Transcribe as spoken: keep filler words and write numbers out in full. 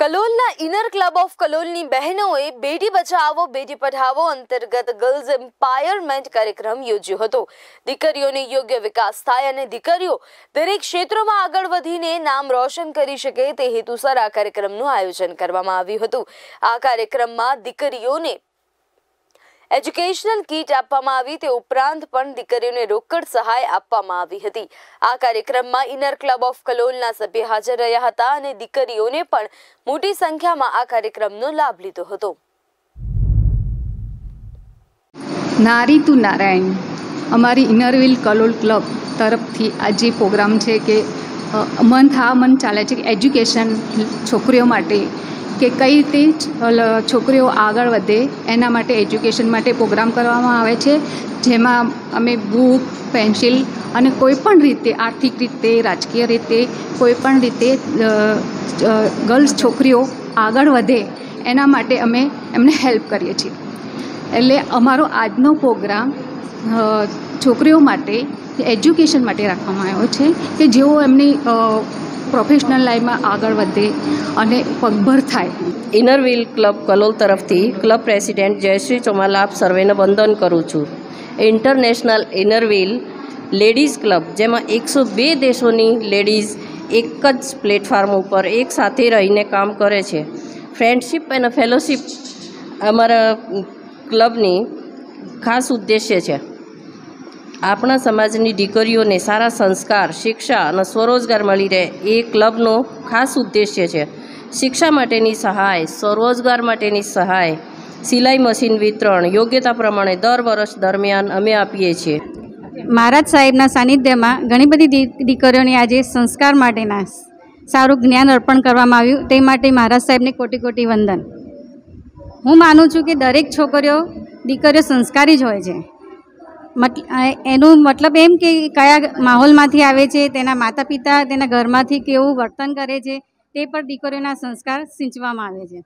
કલોલના inner club of કલોલની બહેનોએ બેટી બચાવો બેટી પઢાવો અંતર્ગત ગર્લ્સ એમ્પાવરમેન્ટ કાર્યક્રમ યોજ્યો હતો. દીકરીઓને યોગ્ય વિકાસ થાય અને દીકરીઓ દરેક ક્ષેત્રમાં આગળ વધીને નામ રોશન કરી શકે તે હેતુસર આ કાર્યક્રમનું આયોજન કરવામાં આવ્યું હતું. આ કાર્યક્રમમાં દીકરીઓને एज्युकेशनल कीट આપવામાં આવી તે ઉપરાંત પણ દીકરીઓને રોકડ સહાય આપવામાં આવી હતી. આ કાર્યક્રમમાં ઇનર ક્લબ ઓફ કલોલના સભ્ય હાજર રહ્યા હતા અને દીકરીઓને પણ મોટી સંખ્યામાં આ કાર્યક્રમનો લાભ લીધો હતો. નારી તું નારાયણ અમારી ઇનર વ્હીલ કલોલ ક્લબ તરફથી આ જે પ્રોગ્રામ છે કે મંથ આ મંથ ચાલે છે એજ્યુકેશન છોકરીઓ માટે કે કઈ રીતે છોકરીઓ આગળ વધે એના માટે એજ્યુકેશન માટે પ્રોગ્રામ કરવામાં આવે છે, જેમાં અમે બુક પેન્સિલ અને કોઈપણ રીતે આર્થિક રીતે રાજકીય રીતે કોઈપણ રીતે ગર્લ્સ છોકરીઓ આગળ વધે એના માટે અમે એમને હેલ્પ કરીએ છીએ. એટલે અમારો આજનો પ્રોગ્રામ છોકરીઓ માટે એજ્યુકેશન માટે રાખવામાં આવ્યો છે કે જેઓ એમની પ્રોફેશનલ લાઈફમાં આગળ વધે અને પગભર થાય. ઇનર વ્હીલ ક્લબ કલોલ તરફથી ક્લબ પ્રેસિડેન્ટ જયશ્રી ચૌમાલાપ સર્વેને વંદન કરું છું. International inner wheel ladies club જેમાં એકસો બે દેશોની લેડીઝ એક જ પ્લેટફોર્મ ઉપર એક સાથે રહીને કામ કરે છે. ફ્રેન્ડશીપ અને ફેલોશીપ અમારા ક્લબની ખાસ ઉદ્દેશ્ય છે. આપણા સમાજની દીકરીઓને સારા સંસ્કાર, શિક્ષા અને સ્વરોજગાર મળી રહે એ ક્લબનો ખાસ ઉદ્દેશ્ય છે. શિક્ષા માટેની સહાય, સ્વરોજગાર માટેની સહાય, સિલાઈ મશીન વિતરણ યોગ્યતા પ્રમાણે દર વર્ષ દરમિયાન અમે આપીએ છીએ. મહારાજ સાહેબના સાનિધ્યમાં ઘણી બધી દીકરીઓને આજે સંસ્કાર માટેના સારું જ્ઞાન અર્પણ કરવામાં આવ્યું તે માટે મહારાજ સાહેબને કોટી કોટી વંદન. હું માનું છું કે દરેક છોકરીઓ દીકરીઓ સંસ્કારી જ હોય છે. મતલબ એનું મતલબ એમ કે કયા માહોલમાંથી આવે છે, તેના માતા પિતા તેના ઘરમાંથી કેવું વર્તન કરે છે તે પર દીકરીઓના સંસ્કાર સિંચવામાં આવે છે.